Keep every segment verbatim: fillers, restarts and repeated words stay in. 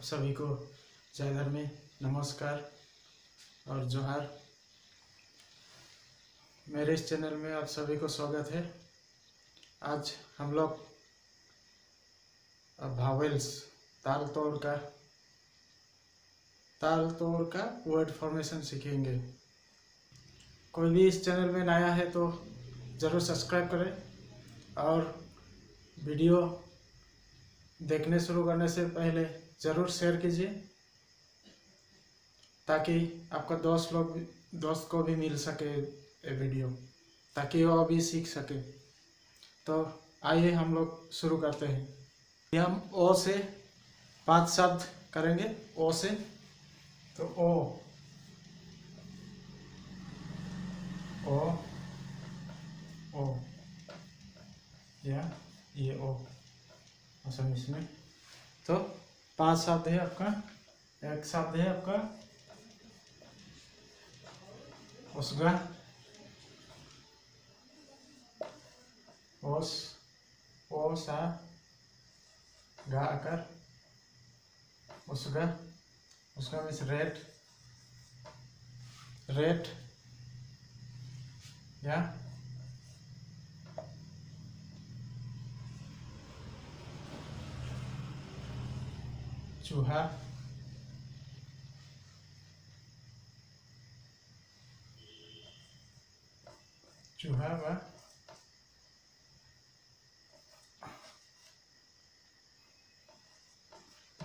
आप सभी को जय धर्मे, नमस्कार और जोहार। मेरे इस चैनल में आप सभी को स्वागत है। आज हम लोग भावेल्स ताल तोड़ का ताल तोड़ का वर्ड फॉर्मेशन सीखेंगे। कोई भी इस चैनल में नया है तो ज़रूर सब्सक्राइब करें और वीडियो देखने शुरू करने से पहले ज़रूर शेयर कीजिए ताकि आपका दोस्त लोग दोस्त को भी मिल सके ये वीडियो, ताकि वो भी सीख सके। तो आइए हम लोग शुरू करते हैं। हम ओ से पांच शब्द करेंगे। ओ से तो ओ ओ ओ या ये ओ असम इसमें तो पांच शब्द है आपका। एक शब्द है आपका उसगा, ओस ओ सा गा आकार उसगा। उसका मीन्स रेट रेट या चूहा चूहा व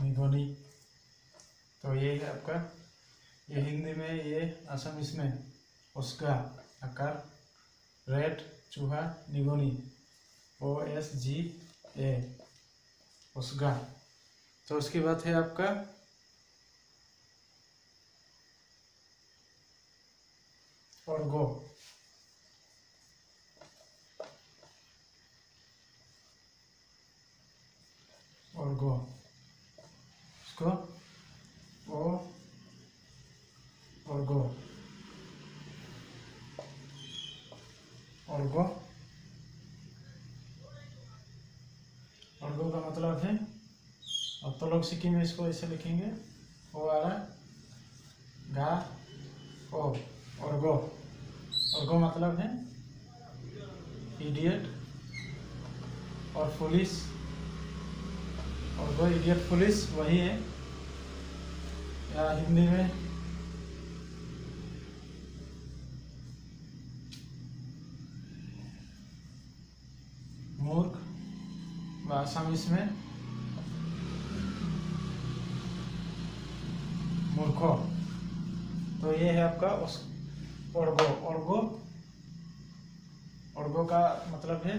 निगोनी। तो ये है आपका, ये हिंदी में, ये असमिस में उसका आकार रेड चूहा निगोनी ओ एस जी ए उसका। तो उसके बाद है आपका ओरगो ओरगो इसको ओ ओरगो ओरगो ओरगो का मतलब है, और तोलोंगसिकी में इसको ऐसे लिखेंगे ओ आ रहा गा ओ और गो। और गो मतलब है इडियट और पुलिस। और गो इडियट पुलिस वही है, या हिंदी में मूर्ख व आसामीस में मूर्खो। तो ये है आपका उस ओरगो। ओरगो ओरगो का मतलब है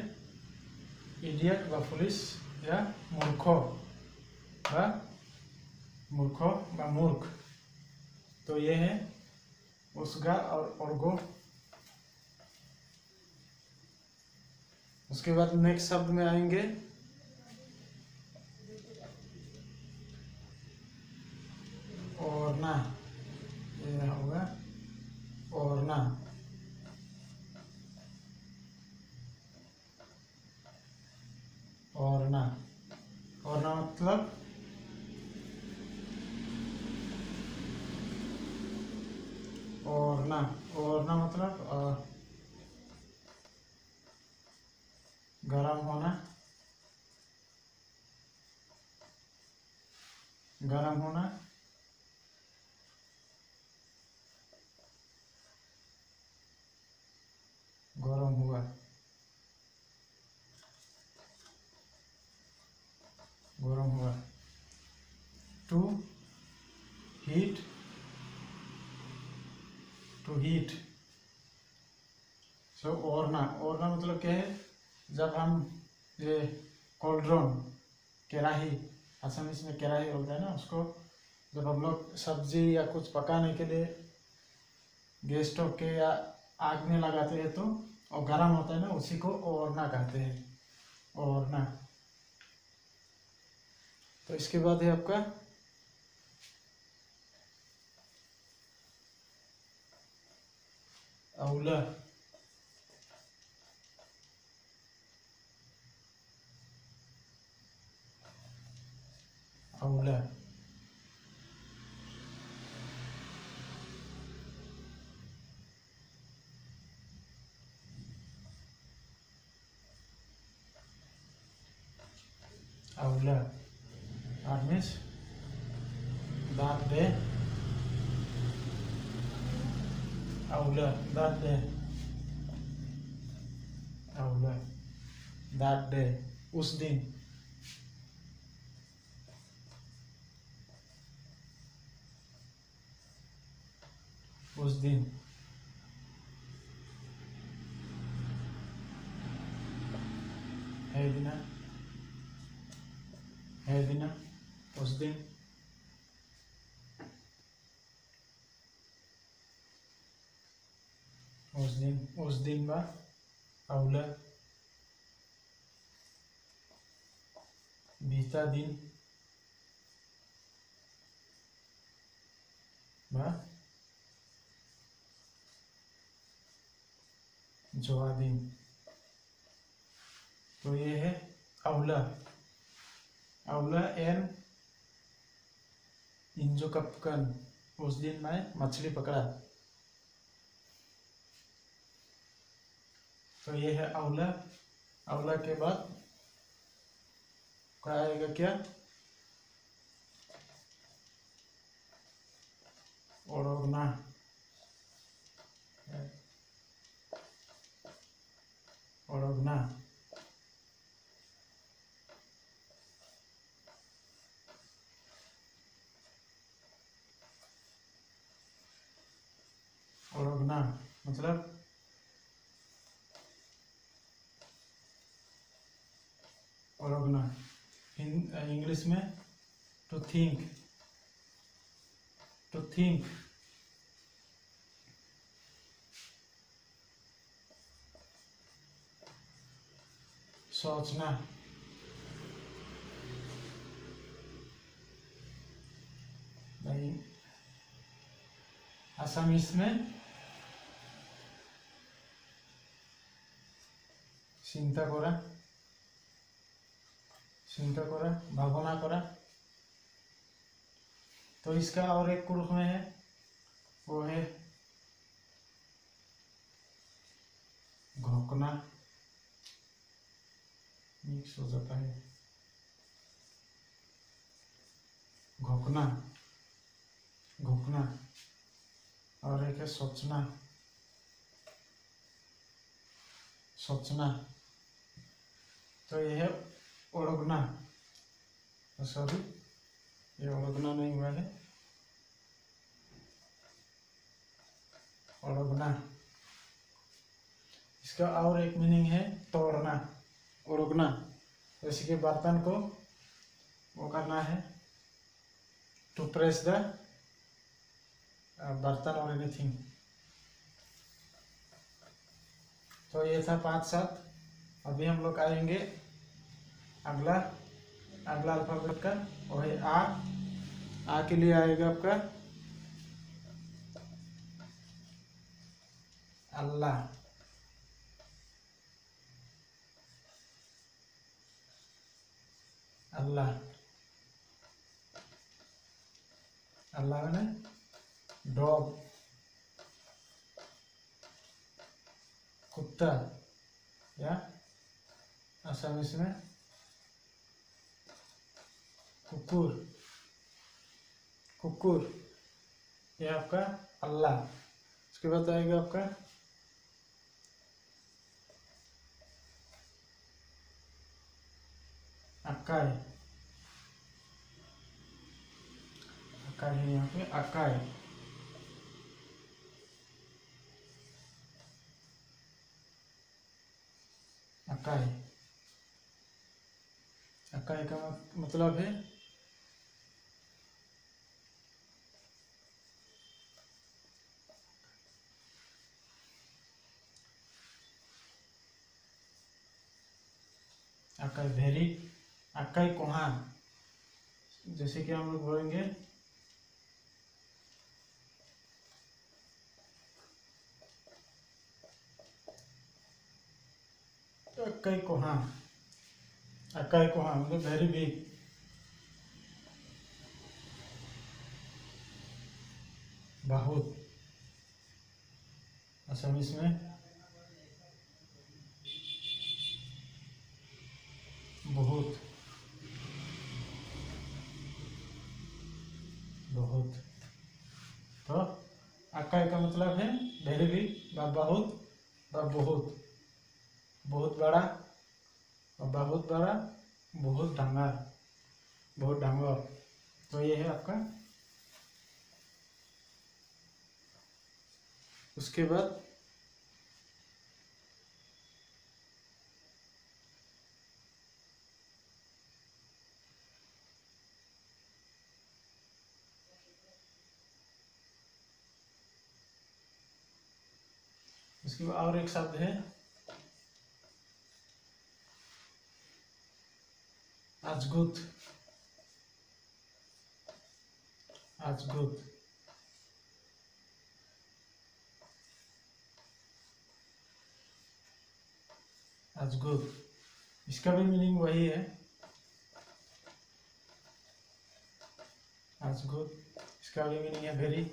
इडियट व पुलिस या मूर्खो व मूर्खो व मूर्ख। तो ये है उसगा और ओरगो। उसके बाद नेक्स्ट शब्द में आएंगे ओरना। ये होगा ओरना ओरना ओरना मतलब ओरना ओरना मतलब गरम होना गरम होना गरम हुआ गरम हुआ to heat to heat so ओरना ओरना मतलब क्या है, जब हम ये कोल्ड्रोन केराही, आसामीस में केराही बोलते हैं ना, उसको जब हम लोग सब्जी या कुछ पकाने के लिए गैस स्टोव के या आग में लगाते हैं तो और गर्म होता है ना, उसी को ओरना कहते हैं, ओरना। तो इसके बाद है आपका औला औला hablar. Armes, dar de hablar, dar de hablar, dar de usdin. उस दिन है दिना है दिना उस दिन उस दिन उस दिन बा अवला बीता दिन बा जोआदीन. तो ये है अवला. अवला एन इंजो कपकन. उस दिन मैं मछली पकड़ा. तो ये है अवला. अवला के बाद क्या आएगा? क्या ओढ़ना. ओढ़ना. ओढ़ना मतलब ओढ़ना. इंग्लिश में टू थिंक. टू थिंक सोचना. नहीं आसामीस में चिंता करा. चिंता करा भावना करा. तो इसका और एक कुरुख में है, वो है घोंकना. मिक्स हो जाता है. घोंकना घोंकना. और एक है सोचना. सोचना. तो यह है ओढ़ना. सॉरी, ये ओढ़ना नहीं हुआ है. ओढ़ना. इसका और एक मीनिंग है तोड़ना. ओढ़ना जैसे कि बर्तन को वो करना है. टू प्रेस द बर्तन और एनीथिंग. तो ये था पाँच सात. अभी हम लोग आएंगे अगला अगला अल्फाबेट का, वो है आ. आ के लिए आएगा आपका अल्लाह. अल्लाह. अल्लाह ने डॉग कुत्ता या आसामीस में कुकुर. कुकुर. ये आपका अल्लाह. उसके बाद आएगा आपका अकाय. अकाय है यहाँ पे. अकाय. अकाय. अकाय का मतलब है अकाय भेरी. अकाय कोहान. जैसे कि हम लोग बोलेंगे अकाय कोहान. अकाय कोहान मतलब वेरी बिग. बहुत आसामीस में बहुत. अक्कड़ का मतलब है भैरवी व बहुत व बहुत, बहुत बड़ा और बहुत बड़ा, बहुत ढंगा, बहुत ढंगा। तो ये है आपका। उसके बाद उसके बाद और एक शब्द है अजगुत, अजगुत। अजगुत इसका भी मीनिंग वही है अजगुत, इसका भी मीनिंग है वेरी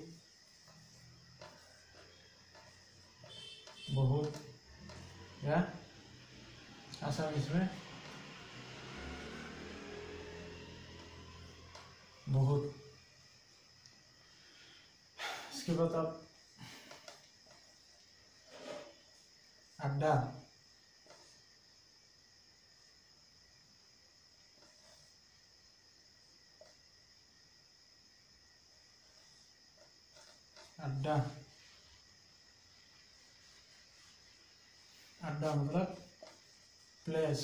बहुत या आसामी में बहुत। इसके बाद आप अड्डा, अड्डा, अड्डा मतलब प्लेस,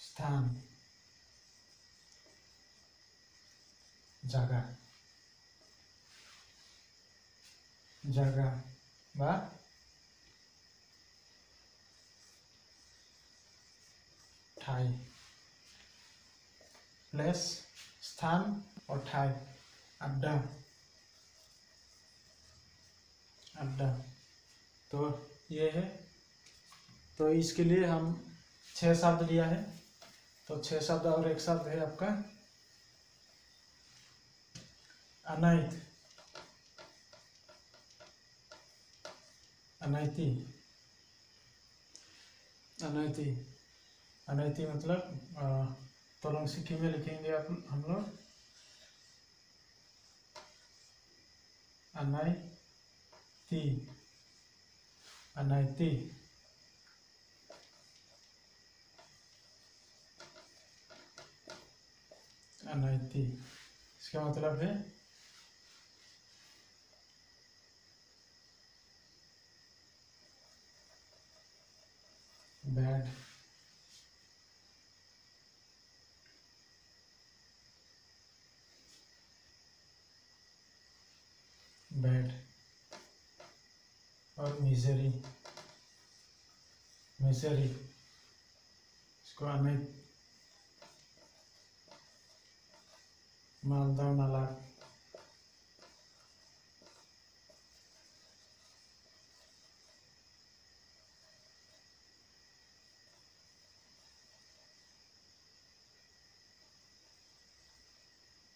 स्थान, जगह, जगह बा ठाई, प्लेस स्थान और ठाई, अड्डा, अड्डा। तो ये है। तो इसके लिए हम छः शब्द लिया है। तो छः शब्द और एक शब्द है आपका अनैत, अनैति, अनैति, अनैति मतलब तोलंगसिकी में लिखेंगे आप हम लोग अनैति, अनैति, अनैति। इसका मतलब है बैड, बैड और मिजरी, मिजरी। इसको हमें मालदा नाला,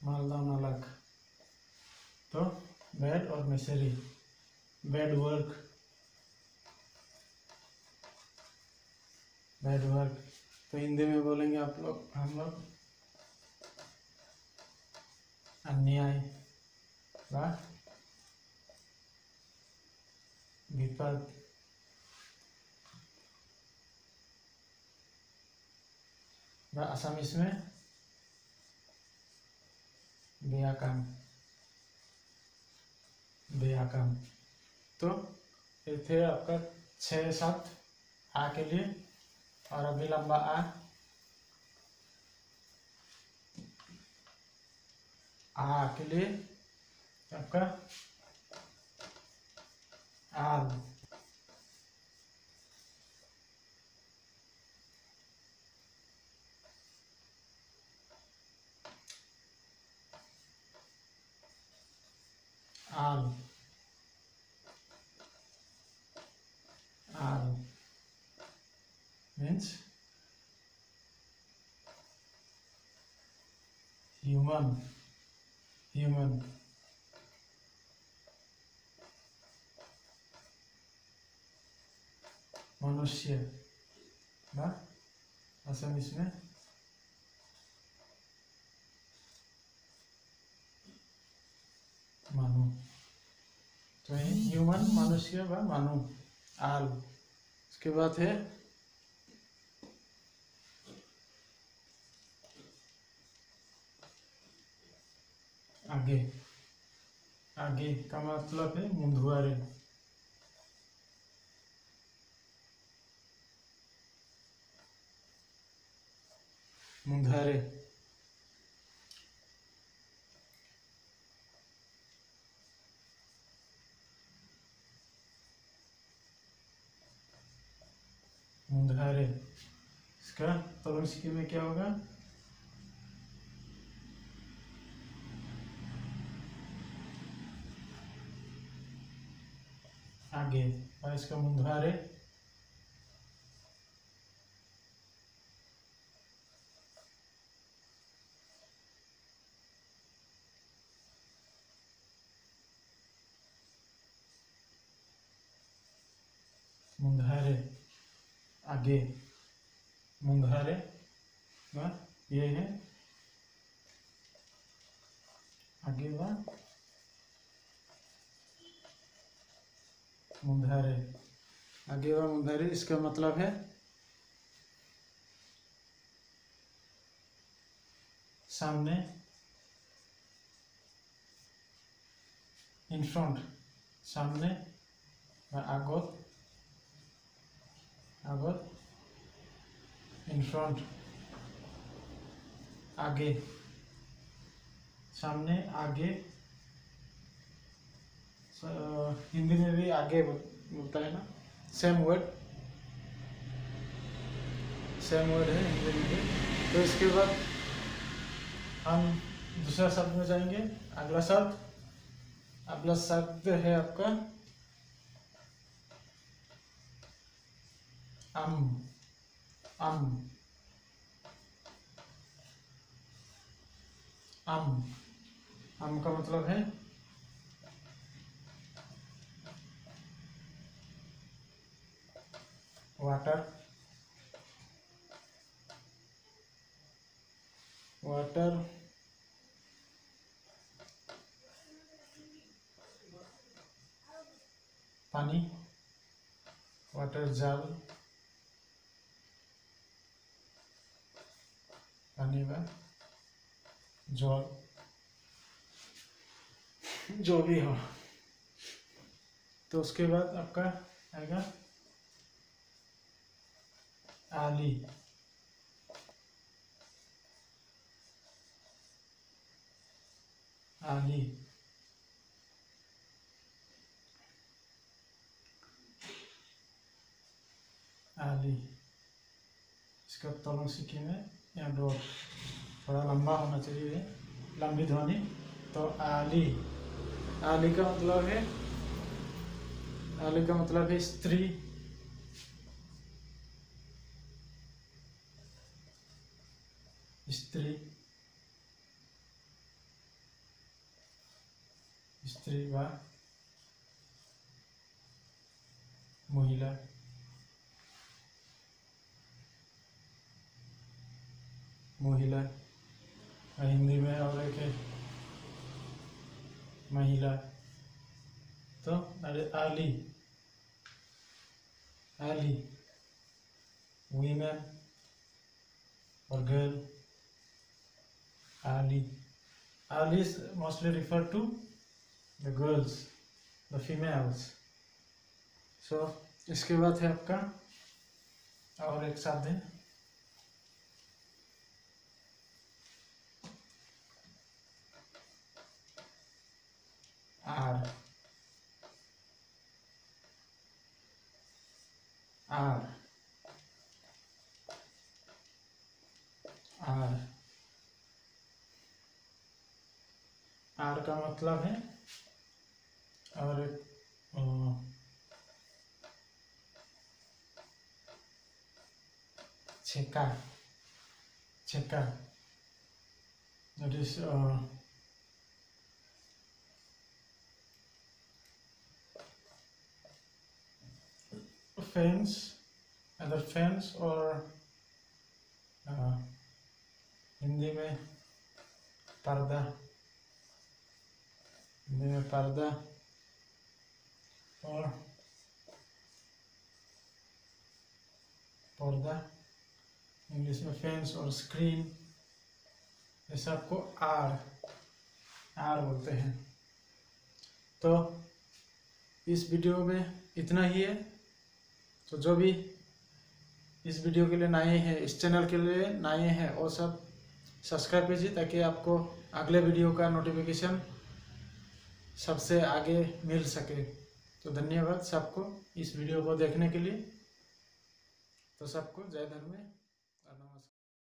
मालदा नालक। तो बैड और misery, bad work, bad work. तो हिंदी में बोलेंगे आप लोग हम लोग अन्याय व विपद, व आसामीस में बेआकाम, बेआकाम। तो ये थे आपका छः सात आ के लिए। और अभी लंबा आ, आ के लिए आपका आल, आल, आल means human, human, मनुष्य ना आसामीस में मानव। तो ये ह्यूमन मनुष्य व मानव आल। उसके बाद है आगे, आगे का मतलब है मुंधुआरे। मुंधारे मुंधारे, इसका तोलंसिकी में क्या होगा? आगे। और इसका मुंधारे मुंधारे आगे मुंधारे व ये है आगे व मुंधारे आगे व मुंधारे। इसका मतलब है सामने, इन फ्रंट, सामने व आगोत, आगोत इन फ्रंट, आगे सामने, आगे हिंदी में भी आगे बोलता है ना, सेम वर्ड, सेम वर्ड है हिंदी में भी। तो इसके बाद हम दूसरा शब्द में जाएंगे। अगला शब्द, अगला शब्द है आपका अम। अम अम अम का मतलब है वाटर, वाटर पानी, वाटर जाल, पानी व जल, जो भी हो। तो उसके बाद आपका आएगा आली, आली आली। इसका तोलंसिकी में यहाँ डॉट थोड़ा लंबा होना चाहिए, लंबी ध्वनि। तो आली, आली का मतलब है, आली का मतलब है स्त्री, स्त्री, स्त्री व महिला, महिला हिंदी में, और एक है महिला। तो अरे आली, आली वीमेन और गर्ल। आली, आली is mostly referred to the girls, the females। So इसके बाद है आपका और एक शब्द है आर, आर, आर, आर का मतलब है और छेका, छेका that is fence, either fence or uh, Hindi में पर्दा, हिंदी में पर्दा और पर्दा, इंग्लिश में फेंस और स्क्रीन, ये सबको आर आर बोलते हैं। तो इस वीडियो में इतना ही है। तो जो भी इस वीडियो के लिए नए हैं, इस चैनल के लिए नए हैं, और सब सब्सक्राइब कीजिए ताकि आपको अगले वीडियो का नोटिफिकेशन सबसे आगे मिल सके। तो धन्यवाद सबको इस वीडियो को देखने के लिए। तो सबको जय धर्मे।